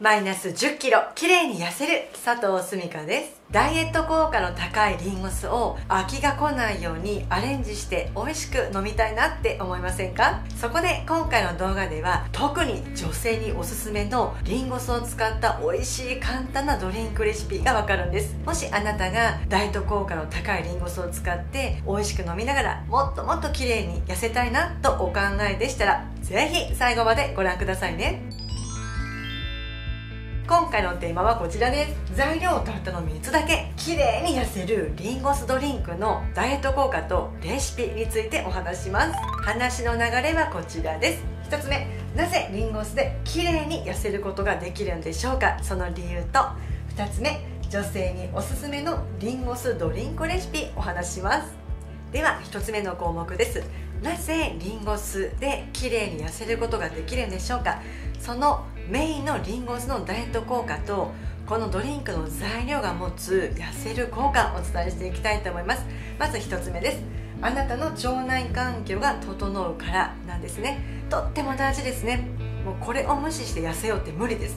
マイナス10キロ、きれいに痩せる、佐藤すみかです。ダイエット効果の高いリンゴ酢を飽きが来ないようにアレンジして美味しく飲みたいなって思いませんか？そこで今回の動画では特に女性におすすめのリンゴ酢を使った美味しい簡単なドリンクレシピがわかるんです。もしあなたがダイエット効果の高いリンゴ酢を使って美味しく飲みながらもっともっときれいに痩せたいなとお考えでしたら、ぜひ最後までご覧くださいね。今回のテーマはこちらです。材料たったの3つだけ、綺麗に痩せるリンゴ酢ドリンクのダイエット効果とレシピについてお話しします。話の流れはこちらです。1つ目、なぜリンゴ酢で綺麗に痩せることができるんでしょうか、その理由と、2つ目、女性におすすめのリンゴ酢ドリンクレシピお話しします。では1つ目の項目です。なぜリンゴ酢で綺麗に痩せることができるんでしょうか。そのメインのリンゴ酢のダイエット効果と、このドリンクの材料が持つ痩せる効果をお伝えしていきたいと思います。まず1つ目です。あなたの腸内環境が整うからなんですね。とっても大事ですね。もうこれを無視して痩せようって無理です。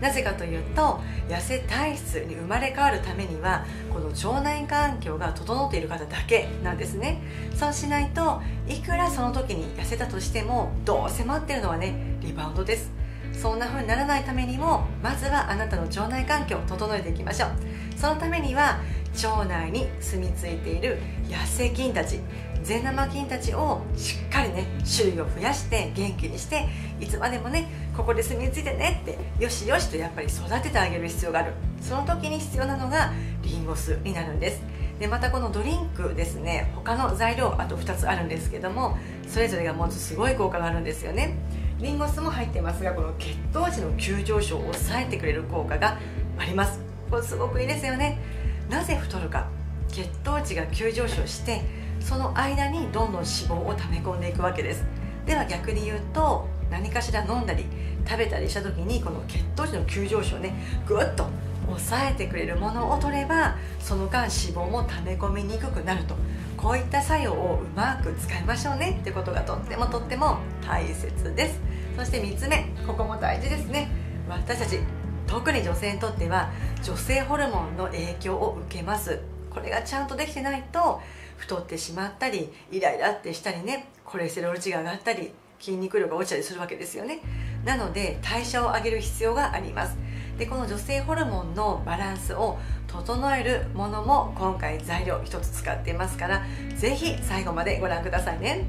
なぜかというと、痩せ体質に生まれ変わるためにはこの腸内環境が整っている方だけなんですね。そうしないと、いくらその時に痩せたとしてもどうせ待ってるのはね、リバウンドです。そんな風にならないためにも、まずはあなたの腸内環境を整えていきましょう。そのためには腸内に住み着いている痩せ菌たち、善玉菌たちをしっかりね、種類を増やして元気にして、いつまでもねここで住み着いてねって、よしよしとやっぱり育ててあげる必要がある。その時に必要なのがリンゴ酢になるんです。でまたこのドリンクですね、他の材料あと2つあるんですけども、それぞれが持つすごい効果があるんですよね。リンゴ酢も入ってますが、この血糖値の急上昇を抑えてくれる効果があります。これすごくいいですよね。なぜ太るか、血糖値が急上昇して、その間にどんどん脂肪を溜め込んでいくわけです。では逆に言うと、何かしら飲んだり食べたりした時にこの血糖値の急上昇をね、ぐっと抑えてくれるものを摂れば、その間脂肪も溜め込みにくくなると、こういった作用をうまく使いましょうねってことがとってもとっても大切です。そして3つ目、ここも大事ですね。私たち特に女性にとっては女性ホルモンの影響を受けます。これがちゃんとできてないと太ってしまったり、イライラってしたりね、コレステロール値が上がったり筋肉量が落ちたりするわけですよね。なので代謝を上げる必要があります。でこの女性ホルモンのバランスを整えるものも今回材料1つ使っていますから、是非最後までご覧くださいね。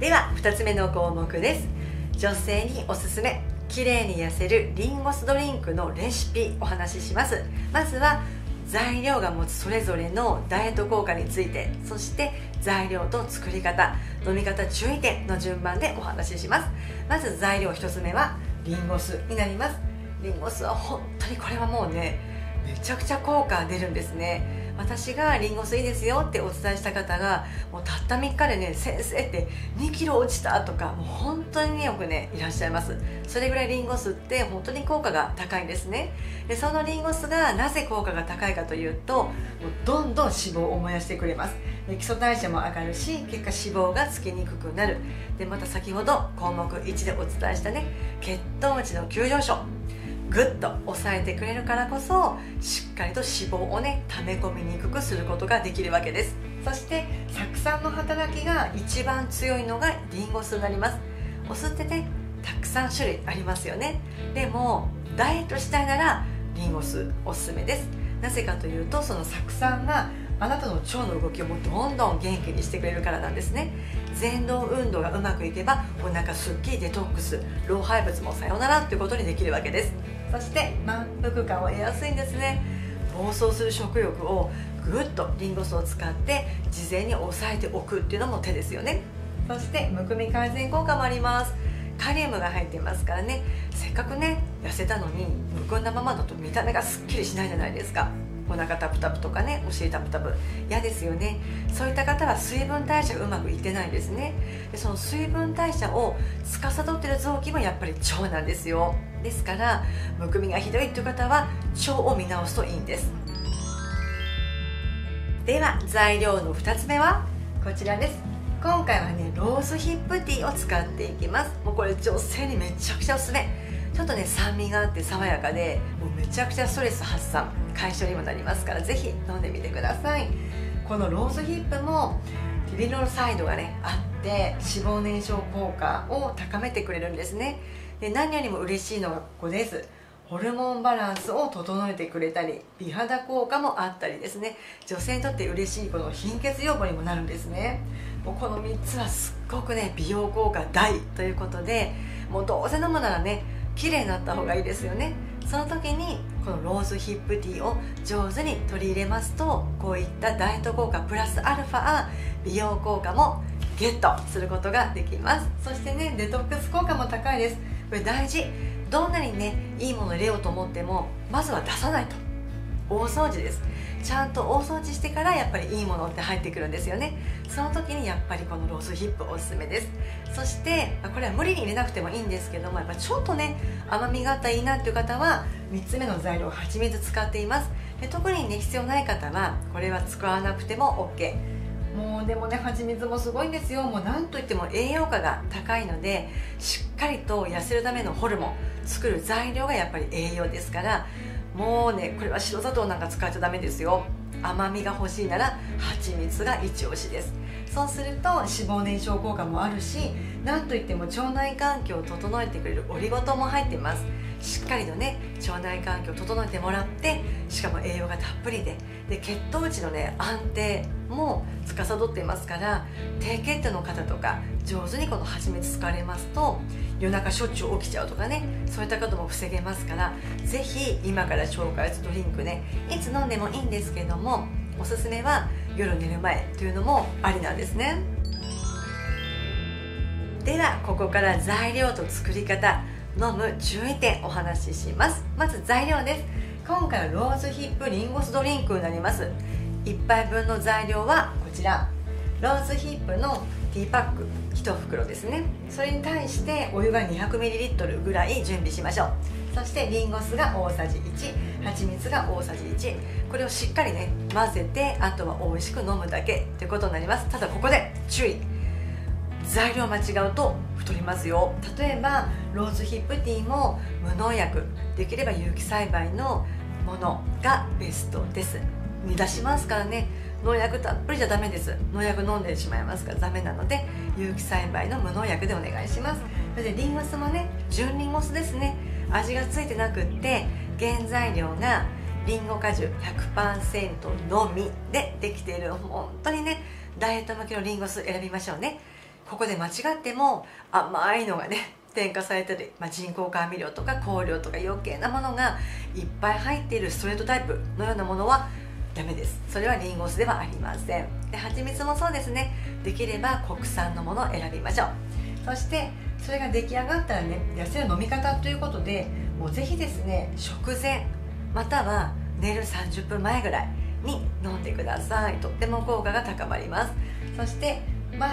では2つ目の項目です。女性におすすめ、きれいに痩せるリンゴ酢ドリンクのレシピお話しします。まずは材料が持つそれぞれのダイエット効果について、そして材料と作り方、飲み方注意点の順番でお話しします。まず材料1つ目はリンゴ酢になります。リンゴ酢は本当にこれはもうね、めちゃくちゃ効果出るんですね。私がリンゴ酢いいですよってお伝えした方が、もうたった3日でね、先生って2キロ落ちたとか、もう本当によくねいらっしゃいます。それぐらいリンゴ酢って本当に効果が高いんですね。でそのリンゴ酢がなぜ効果が高いかというと、もうどんどん脂肪を燃やしてくれます。で基礎代謝も上がるし、結果脂肪がつきにくくなる。でまた先ほど項目1でお伝えしたね、血糖値の急上昇ぐっと抑えてくれるからこそ、しっかりと脂肪をね溜め込みにくくすることができるわけです。そして酢酸の働きが一番強いのがリンゴ酢になります。お酢ってね、たくさん種類ありますよね。でもダイエットしたいならリンゴ酢おすすめです。なぜかというと、その酢酸があなたの腸の動きをもうどんどん元気にしてくれるからなんですね。ぜん動運動がうまくいけば、お腹すっきりデトックス、老廃物もさよならっていうことにできるわけです。そして満腹感を得やすいんですね。暴走する食欲をぐっとリンゴ酢を使って事前に抑えておくっていうのも手ですよね。そしてむくみ改善効果もあります。カリウムが入っていますからね、せっかくね痩せたのにむくんだままだと見た目がすっきりしないじゃないですか。お腹タプタプとかね、お尻タプタプ嫌ですよね。そういった方は水分代謝がうまくいってないんですね。でその水分代謝を司っている臓器もやっぱり腸なんですよ。ですからむくみがひどいという方は腸を見直すといいんです。では材料の2つ目はこちらです。今回はね、ロースヒップティーを使っていきます。もうこれ女性にめちゃくちゃおすすめ。ちょっとね酸味があって爽やかで、もうめちゃくちゃストレス発散解消にもなりますから、ぜひ飲んでみてください。このローズヒップもリビノサイドがねあって脂肪燃焼効果を高めてくれるんですね。で何よりも嬉しいのがここです。ホルモンバランスを整えてくれたり、美肌効果もあったりですね、女性にとって嬉しいこの貧血予防にもなるんですね。もうこの3つはすっごくね美容効果大ということで、もうどうせ飲むならね綺麗になった方がいいですよね。その時にこのローズヒップティーを上手に取り入れますと、こういったダイエット効果プラスアルファ美容効果もゲットすることができます。そしてねデトックス効果も高いです。これ大事。どんなにねいいもの入れようと思っても、まずは出さないと。大掃除です。ちゃんと大掃除してからやっぱりいいものって入ってくるんですよね。その時にやっぱりこのローズヒップおすすめです。そしてこれは無理に入れなくてもいいんですけども、やっぱちょっとね甘みがあったらいいなっていう方は3つ目の材料蜂蜜使っています。で特にね必要ない方はこれは使わなくても OK。 もうでもね蜂蜜もすごいんですよ。もうなんといっても栄養価が高いので、しっかりと痩せるためのホルモン作る材料がやっぱり栄養ですから、もうねこれは白砂糖なんか使っちゃダメですよ。甘みが欲しいなら蜂蜜が一押しです。そうすると脂肪燃焼効果もあるし、なんといっても腸内環境を整えてくれるオリゴ糖も入ってます。しっかりとね腸内環境を整えてもらって、しかも栄養がたっぷりで、血糖値のね安定も司っていますから、低血糖の方とか上手にこの蜂蜜使われますと、夜中しょっちゅう起きちゃうとかね、そういったことも防げますから、是非今から紹介するドリンクね、いつ飲んでもいいんですけども、おすすめは夜寝る前というのもありなんですね。ではここから材料と作り方、飲む注意点お話しします。まず材料です。今回はローズヒップリンゴ酢ドリンクになります。1杯分の材料はこちら、ローズヒップのティーパック1袋ですね。それに対してお湯が 200ml ぐらい準備しましょう。そしてリンゴ酢が大さじ1、蜂蜜が大さじ1、これをしっかりね混ぜて、あとは美味しく飲むだけということになります。ただここで注意、材料間違うと太りますよ。例えばローズヒップティーも無農薬、できれば有機栽培のものがベストです。煮出しますからね、農薬たっぷりじゃダメです。農薬飲んでしまいますからダメなので、有機栽培の無農薬でお願いします。そしてリンゴ酢もね純リンゴ酢ですね。味がついてなくって、原材料がりんご果汁 100% のみでできている、本当にねダイエット向けのリンゴ酢選びましょうね。ここで間違っても甘いのがね添加されたり、人工甘味料とか香料とか余計なものがいっぱい入っているストレートタイプのようなものはダメです。それはリンゴ酢ではありません。で蜂蜜もそうですね、できれば国産のものを選びましょう。そしてそれが出来上がったらね、痩せる飲み方ということで、もうぜひですね食前または寝る30分前ぐらいに飲んでください。とっても効果が高まります。そして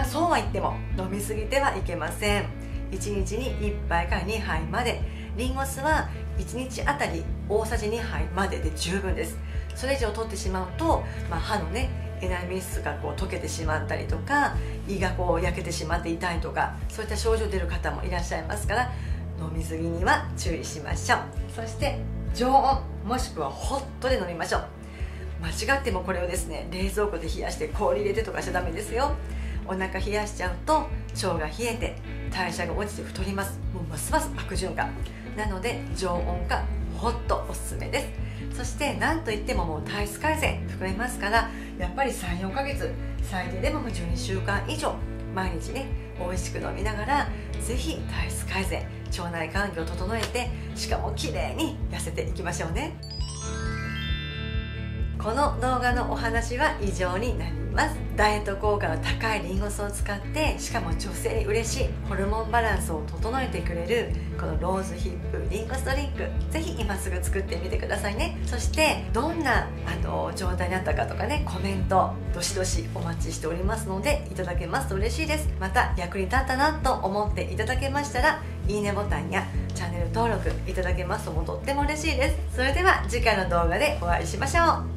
そうは言っても飲みすぎてはいけません。1日に1杯から2杯まで、リンゴ酢は1日あたり大さじ2杯までで十分です。それ以上取ってしまうと、歯のねエナメル質がこう溶けてしまったりとか、胃がこう焼けてしまって痛いとか、そういった症状出る方もいらっしゃいますから、飲み過ぎには注意しましょう。そして常温もしくはホットで飲みましょう。間違ってもこれをですね冷蔵庫で冷やして氷入れてとかしちゃダメですよ。お腹冷やしちゃうと腸が冷えて代謝が落ちて太ります。もうますます悪循環なので、常温かホットおすすめです。そして何といってももう体質改善含めますから、やっぱり 3,4 ヶ月最低でも12週間以上毎日ね美味しく飲みながら、ぜひ体質改善、腸内環境を整えて、しかも綺麗に痩せていきましょうね。この動画のお話は以上になります。ダイエット効果の高いリンゴ酢を使って、しかも女性に嬉しいホルモンバランスを整えてくれるこのローズヒップリンゴ酢ドリンク、ぜひ今すぐ作ってみてくださいね。そしてどんな状態になったかとかね、コメントどしどしお待ちしておりますので、いただけますと嬉しいです。また役に立ったなと思っていただけましたら、いいねボタンやチャンネル登録いただけますともとっても嬉しいです。それでは次回の動画でお会いしましょう。